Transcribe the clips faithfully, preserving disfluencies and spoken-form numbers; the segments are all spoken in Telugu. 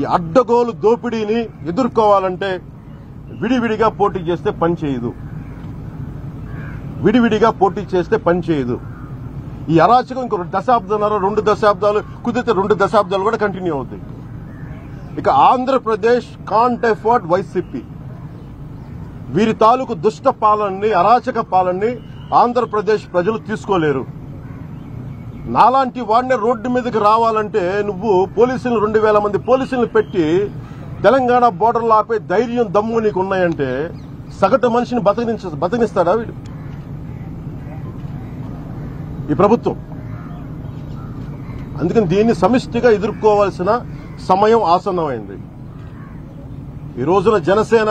ఈ అడ్డగోలు దోపిడీని ఎదుర్కోవాలంటే విడివిడిగా పోటీ చేస్తే పని చేయదు. విడివిడిగా పోటీ చేస్తే పని చేయదు. ఈ అరాచకం ఇంకో దశాబ్దాలు రెండు దశాబ్దాలు కుదిరితే రెండు దశాబ్దాలు కూడా కంటిన్యూ అవుతాయి. ఇక ఆంధ్రప్రదేశ్ కాంట్ ఎఫర్ట్ వైసీపీ. వీరి తాలూకు దుష్ట పాలనని, అరాచక పాలనని ఆంధ్రప్రదేశ్ ప్రజలు తీసుకోలేరు. నాలాంటి వాడిని రోడ్డు మీదకి రావాలంటే నువ్వు పోలీసులు రెండు వేల మంది పోలీసులు పెట్టి తెలంగాణ బోర్డర్లు ఆపే ధైర్యం, దమ్ము నీకు ఉన్నాయంటే సగటు మనిషిని బతికించ బతికిస్తాడా వీడు ఈ ప్రభుత్వం? అందుకని దీన్ని సమిష్టిగా ఎదుర్కోవాల్సిన సమయం ఆసన్నమైంది. ఈ రోజున జనసేన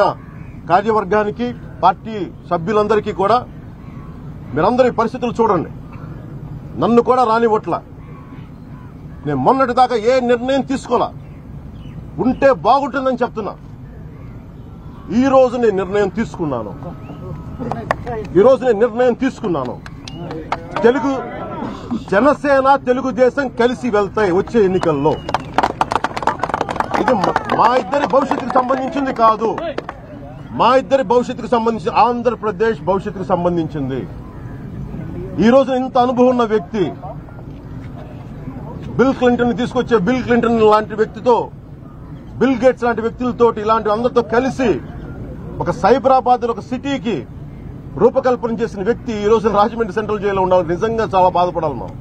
కార్యవర్గానికి, పార్టీ సభ్యులందరికీ కూడా మీరందరి పరిస్థితులు చూడండి. నన్ను కూడా రానివ్వట్లా. నేను మొన్నటిదాకా ఏ నిర్ణయం తీసుకోలా. ఉంటే బాగుంటుందని చెప్తున్నా. ఈ రోజు నేను నిర్ణయం తీసుకున్నాను. ఈరోజు నేను నిర్ణయం తీసుకున్నాను. తెలుగు జనసేన, తెలుగుదేశం కలిసి వెళ్తాయి వచ్చే ఎన్నికల్లో. ఇది మా ఇద్దరి భవిష్యత్తుకు సంబంధించింది కాదు. మా ఇద్దరి భవిష్యత్తుకు సంబంధించి, ఆంధ్రప్రదేశ్ భవిష్యత్తుకు సంబంధించింది. ఈ రోజు ఇంత అనుభవం ఉన్న వ్యక్తి, బిల్ క్లింటన్ తీసుకొచ్చే బిల్ క్లింటన్ లాంటి వ్యక్తితో, బిల్ గేట్స్ లాంటి వ్యక్తులతో, ఇలాంటి అందరితో కలిసి ఒక సైబరాబాద్ ఒక సిటీకి రూపకల్పన చేసిన వ్యక్తి ఈ రోజు రాజమండ్రి సెంట్రల్ జైల్లో ఉండాలి. నిజంగా చాలా బాధపడాలి మనం.